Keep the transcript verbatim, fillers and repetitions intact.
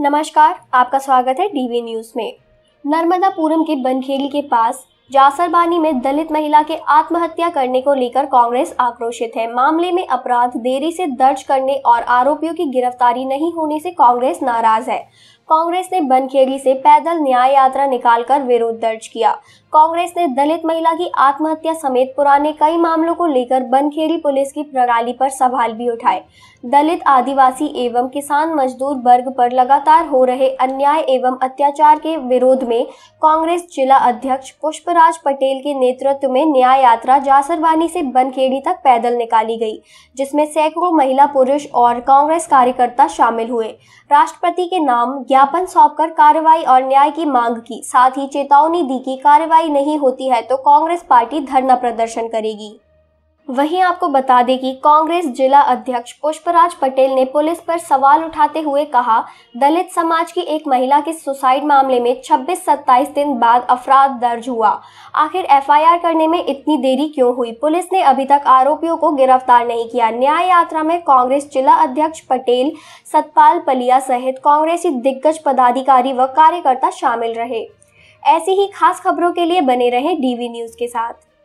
नमस्कार, आपका स्वागत है डीवी न्यूज में। नर्मदापुरम के बनखेड़ी के पास जासरवानी में दलित महिला के आत्महत्या करने को लेकर कांग्रेस आक्रोशित है। मामले में अपराध देरी से दर्ज करने और आरोपियों की गिरफ्तारी नहीं होने से कांग्रेस नाराज है। कांग्रेस ने बनखेड़ी से पैदल न्याय यात्रा निकालकर विरोध दर्ज किया। कांग्रेस ने दलित महिला की आत्महत्या समेत पुराने कई मामलों को लेकर बनखेड़ी पुलिस की प्रणाली पर सवाल भी उठाए। दलित, आदिवासी एवं किसान मजदूर वर्ग पर लगातार हो रहे अन्याय एवं अत्याचार के विरोध में कांग्रेस जिला अध्यक्ष पुष्पराज पटेल के नेतृत्व में न्याय यात्रा जासरवानी से बनखेड़ी तक पैदल निकाली गई, जिसमें सैकड़ों महिला, पुरुष और कांग्रेस कार्यकर्ता शामिल हुए। राष्ट्रपति के नाम ज्ञापन सौंपकर कार्रवाई और न्याय की मांग की। साथ ही चेतावनी दी कि कार्रवाई नहीं होती है तो कांग्रेस पार्टी धरना प्रदर्शन करेगी। वहीं आपको बता दें कि कांग्रेस जिला अध्यक्ष पुष्पराज पटेल ने पुलिस पर सवाल उठाते हुए कहा, दलित समाज की एक महिला के सुसाइड मामले में छब्बीस सत्ताईस दिन बाद अपराध दर्ज हुआ। आखिर एफ आई आर करने में इतनी देरी क्यों हुई? पुलिस ने अभी तक आरोपियों को गिरफ्तार नहीं किया। न्याय यात्रा में कांग्रेस जिला अध्यक्ष पटेल, सतपाल पलिया सहित कांग्रेसी दिग्गज पदाधिकारी व कार्यकर्ता शामिल रहे। ऐसी ही खास खबरों के लिए बने रहें डीवी न्यूज के साथ।